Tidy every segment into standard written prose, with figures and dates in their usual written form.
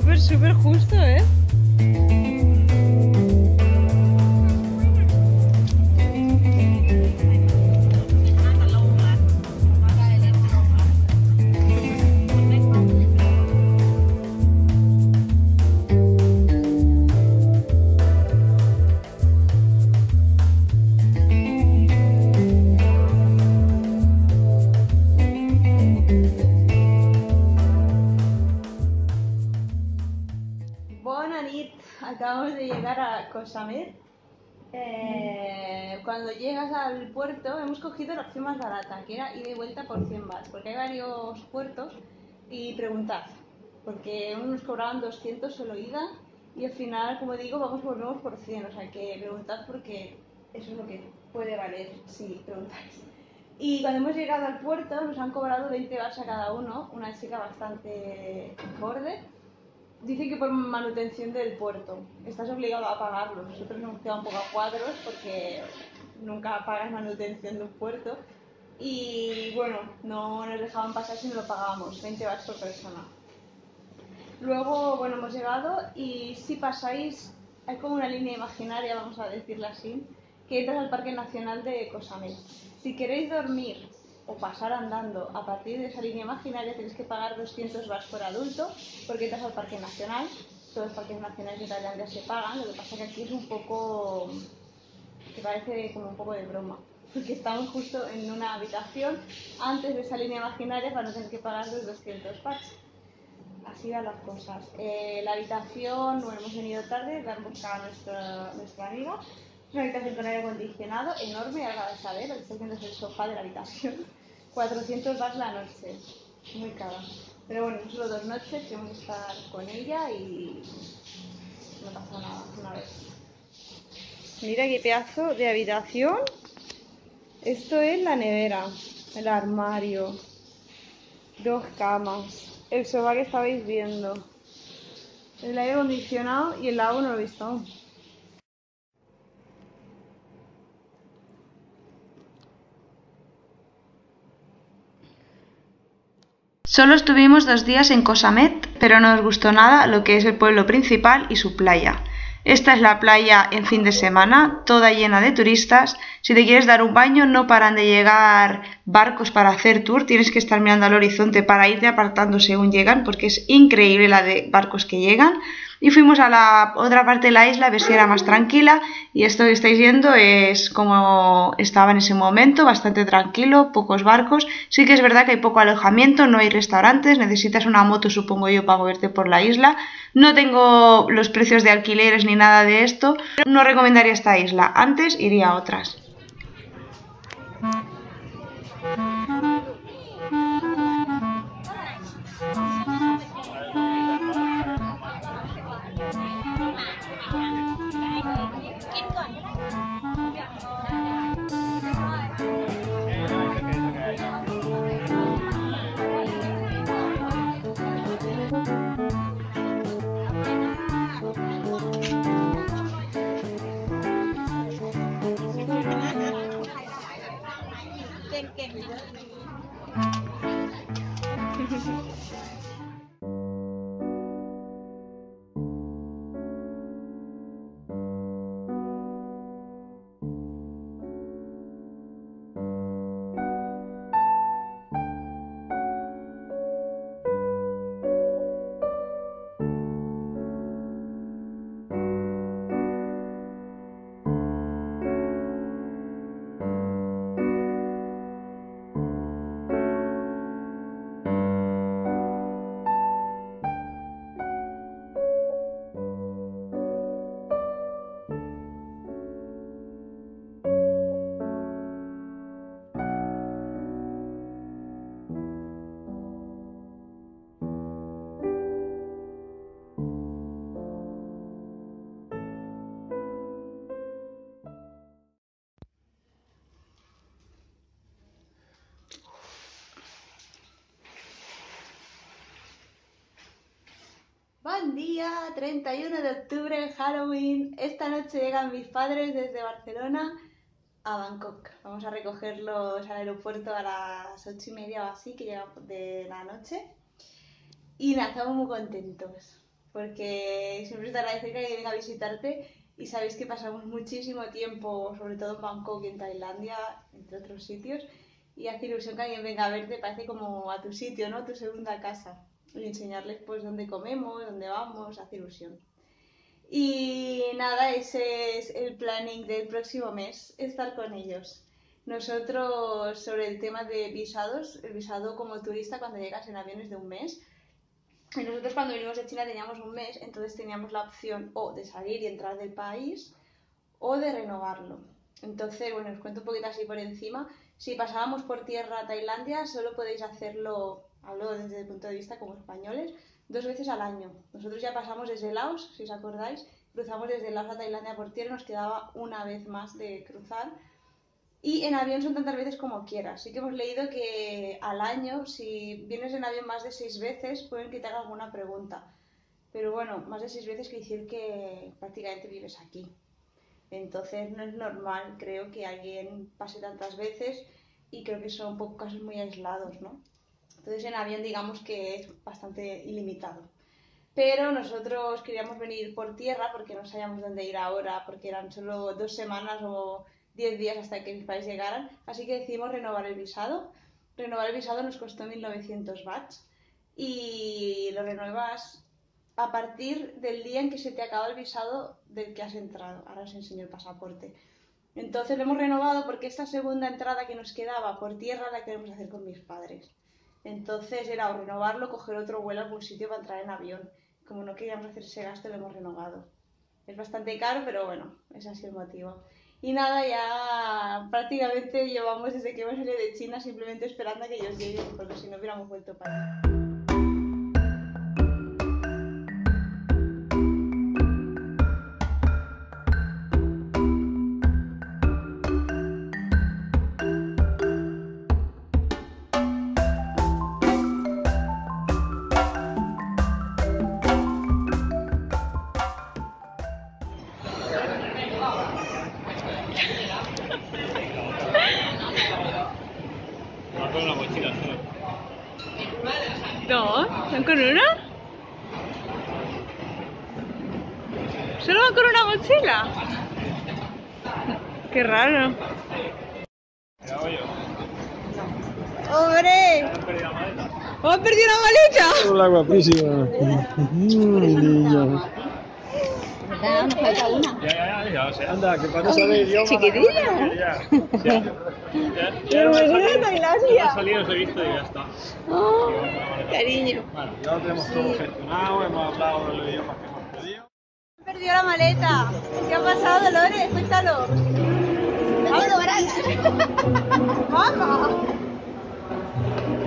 súper, súper justo, ¿eh? Acabamos de llegar a Koh Samet. Cuando llegas al puerto hemos cogido la opción más barata, que era ir de vuelta por 100 baht, porque hay varios puertos y preguntad, porque unos cobraban 200 solo ida y al final, como digo, volvemos por 100, o sea que preguntad porque eso es lo que puede valer si preguntáis. Y cuando hemos llegado al puerto nos han cobrado 20 baht a cada uno, una chica bastante borde. Dice que por manutención del puerto estás obligado a pagarlo. Nosotros nos queda un poco a cuadros porque nunca pagas manutención de un puerto. Y bueno, no nos dejaban pasar si no lo pagábamos, 20 bahts por persona. Luego, bueno, hemos llegado y si pasáis, hay como una línea imaginaria, vamos a decirla así, que entras al Parque Nacional de Koh Samet. Si queréis dormir o pasar andando a partir de esa línea imaginaria tenéis que pagar 200 bahts por adulto porque entras al Parque Nacional. Todos los parques nacionales de Tailandia se pagan, lo que pasa que aquí es un poco... que parece como un poco de broma porque estamos justo en una habitación antes de esa línea imaginaria para no tener que pagar los 200 bahts. Así van las cosas. La habitación, bueno, hemos venido tarde, la han buscado nuestra amiga. Una habitación con aire acondicionado, enorme, ahora vais a ver, lo que estáis viendo es el sofá de la habitación. 400 bahts la noche, muy cara. Pero bueno, solo 2 noches, tenemos que estar con ella y no pasa nada, una vez. Mira qué pedazo de habitación. Esto es la nevera, el armario, 2 camas, el sofá que estabais viendo, el aire acondicionado y el lago no lo he visto aún. Solo estuvimos 2 días en Koh Samet, pero no nos gustó nada lo que es el pueblo principal y su playa. Esta es la playa en fin de semana, toda llena de turistas. Si te quieres dar un baño no paran de llegar barcos para hacer tour, tienes que estar mirando al horizonte para irte apartando según llegan porque es increíble la de barcos que llegan. Y fuimos a la otra parte de la isla a ver si era más tranquila y esto que estáis viendo es como estaba en ese momento, bastante tranquilo, pocos barcos. Sí que es verdad que hay poco alojamiento, no hay restaurantes, necesitas una moto supongo yo para moverte por la isla. No tengo los precios de alquileres ni nada de esto, no recomendaría esta isla, antes iría a otras. Buen día, 31 de octubre, Halloween. Esta noche llegan mis padres desde Barcelona a Bangkok. Vamos a recogerlos al aeropuerto a las 8:30 o así, que llegan de la noche. Y nada, estamos muy contentos. porque siempre te agradece que vienen a visitarte y sabéis que pasamos muchísimo tiempo, sobre todo en Bangkok y en Tailandia, entre otros sitios, y hace ilusión que alguien venga a verte, parece como a tu sitio, ¿no? Tu segunda casa, y enseñarles pues dónde comemos, dónde vamos, hace ilusión. Y nada, ese es el planning del próximo mes, estar con ellos. Nosotros, sobre el tema de visados, el visado como turista cuando llegas en aviones de un mes, y nosotros cuando vinimos de China teníamos un mes, entonces teníamos la opción o de salir y entrar del país o de renovarlo. Entonces, bueno, os cuento un poquito así por encima. Si pasábamos por tierra a Tailandia, solo podéis hacerlo, hablo desde el punto de vista como españoles, 2 veces al año. Nosotros ya pasamos desde Laos, si os acordáis, cruzamos desde Laos a Tailandia por tierra, nos quedaba una vez más de cruzar. Y en avión son tantas veces como quieras. Sí que hemos leído que al año, si vienes en avión más de 6 veces, pueden quitar alguna pregunta. Pero bueno, más de 6 veces quiere decir que prácticamente vives aquí. Entonces no es normal, creo, que alguien pase tantas veces y creo que son casos muy aislados, ¿no? Entonces en avión digamos que es bastante ilimitado. Pero nosotros queríamos venir por tierra porque no sabíamos dónde ir ahora, porque eran solo 2 semanas o 10 días hasta que mis padres llegaran, así que decidimos renovar el visado. Renovar el visado nos costó 1900 baht y lo renuevas a partir del día en que se te acaba el visado del que has entrado. Ahora os enseño el pasaporte. Entonces lo hemos renovado porque esta segunda entrada que nos quedaba por tierra la queremos hacer con mis padres. Entonces era o renovarlo, coger otro vuelo a algún sitio para entrar en avión. Como no queríamos hacer ese gasto, lo hemos renovado. Es bastante caro, pero bueno, ese ha sido el motivo. Y nada, ya prácticamente llevamos desde que hemos salido de China simplemente esperando a que ellos lleguen, porque si no hubiéramos vuelto para allá. ¿No? ¿Van con una? ¿Solo van con una mochila? ¡Qué raro! ¡Hombre! ¿Has perdido una maleta? ¡Hola, guapísima! ¡Ay, niño! Nos falta una. Ya. Anda, que para no saber idioma. Chiquitilla. Ya. Bienvenida a Tailandia. Ha salido, os he visto y ya está. Oh, cariño. Bueno, ya lo tenemos todo gestionado, hemos hablado de los idiomas que hemos pedido. He perdido la maleta. ¿Qué ha pasado, Dolores? Cuéntalo. ¡Mamá!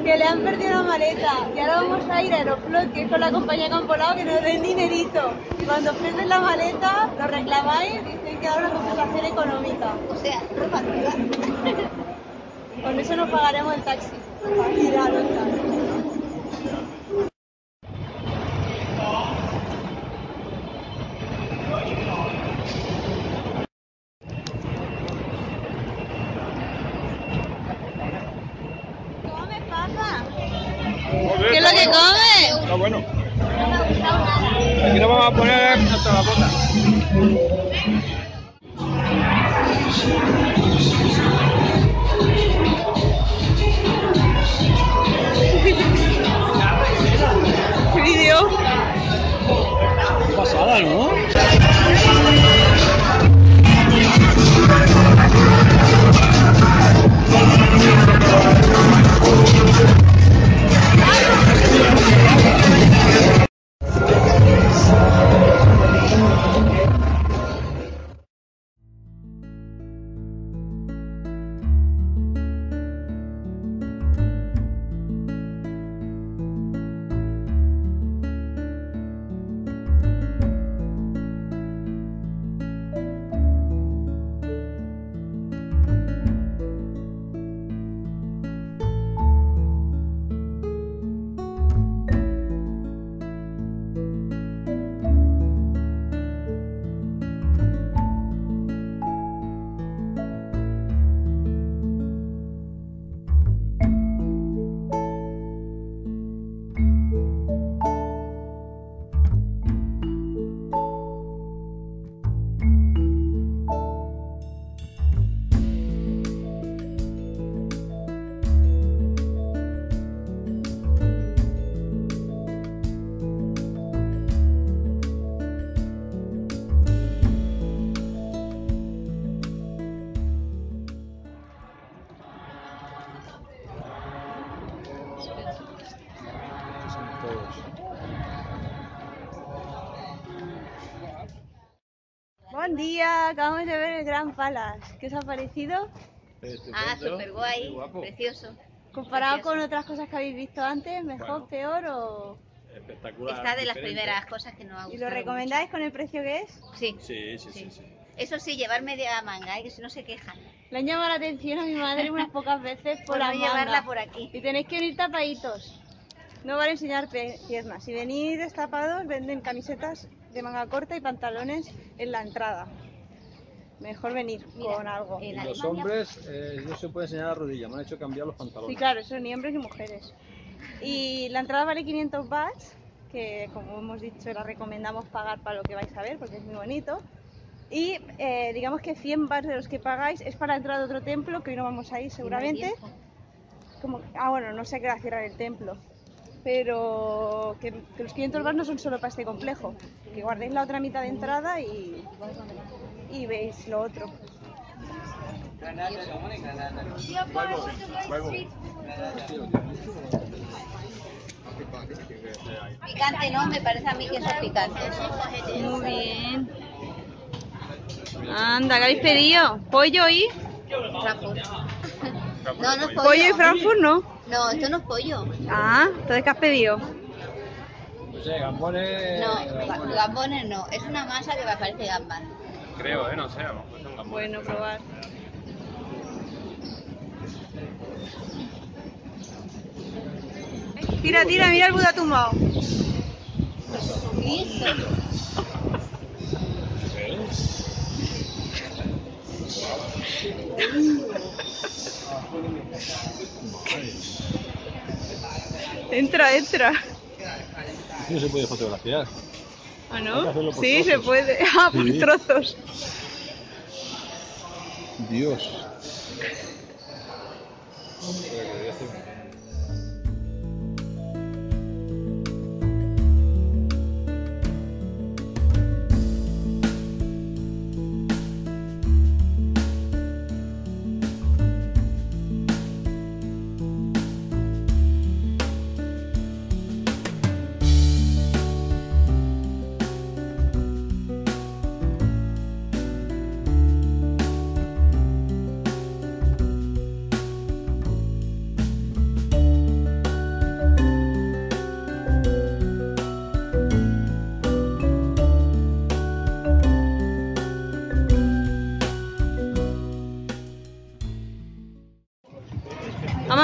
Que le han perdido la maleta y ahora vamos a ir a Aeroflot, que es con la compañía que han volado, que nos den dinerito. Y cuando ofrecen la maleta, lo reclamáis y dicen que da una compensación económica. O sea, ropa nueva. Con eso nos pagaremos el taxi. Para ir a los taxis. ¿Qué es lo que comes? Está bueno. Aquí lo vamos a poner hasta la bota. Buen día, acabamos de ver el Gran Palas. ¿Qué os ha parecido? Estupendo. Ah, súper guay, precioso. Comparado con otras cosas que habéis visto antes, mejor, bueno, peor o... Espectacular. Está de diferente. Las primeras cosas que nos ha gustado. ¿Y lo recomendáis mucho con el precio que es? Sí. Sí. Eso sí, llevar media manga, que si no se quejan. Le han llamado la atención a mi madre unas pocas veces por la llevarla por aquí. Y tenéis que venir tapaditos. No vale enseñar piernas. Si venís destapados, venden camisetas de manga corta y pantalones en la entrada. Mejor venir con algo. Y los hombres no se puede enseñar la rodilla, me han hecho cambiar los pantalones. Sí, claro, eso ni hombres ni mujeres. Y la entrada vale 500 baht, que como hemos dicho, la recomendamos pagar para lo que vais a ver, porque es muy bonito. Y digamos que 100 baht de los que pagáis es para entrar a otro templo, que hoy no vamos a ir seguramente. Como, bueno, no sé qué va a cerrar el templo. Pero que los 500 baht no son solo para este complejo, que guardéis la otra mitad de entrada y veis lo otro. Picante, ¿no? Me parece a mí que son picantes. Muy bien. Anda, ¿qué habéis pedido? ¿Pollo y? Frankfurt. No, no es pollo. ¿Pollo y Frankfurt no? No, esto no es pollo. Ah, entonces ¿qué has pedido? No sé, gambones... No, gambones no, es una masa que me parece gambas. Creo, no sé, a lo mejor son gambones. Bueno, probar. Tira, tira, mira el Buda tumbado. Jesucristo. Entra. No se puede fotografiar. ¿Ah, no? Sí, se puede. Ah, por trozos. Dios.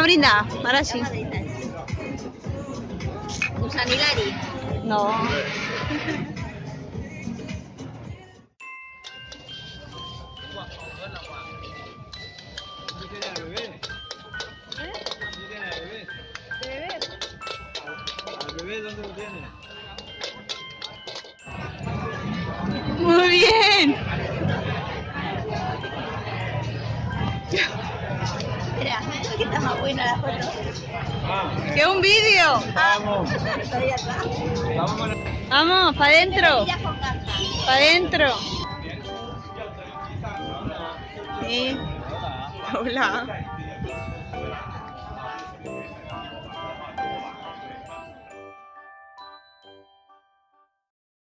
Brinda, ahora sí. ¿Gusanilari? No. Muy bien. Que está más buena la foto. ¡Que un vídeo! ¡Vamos! ¡Vamos, para adentro! ¡Para adentro! Sí. Hola.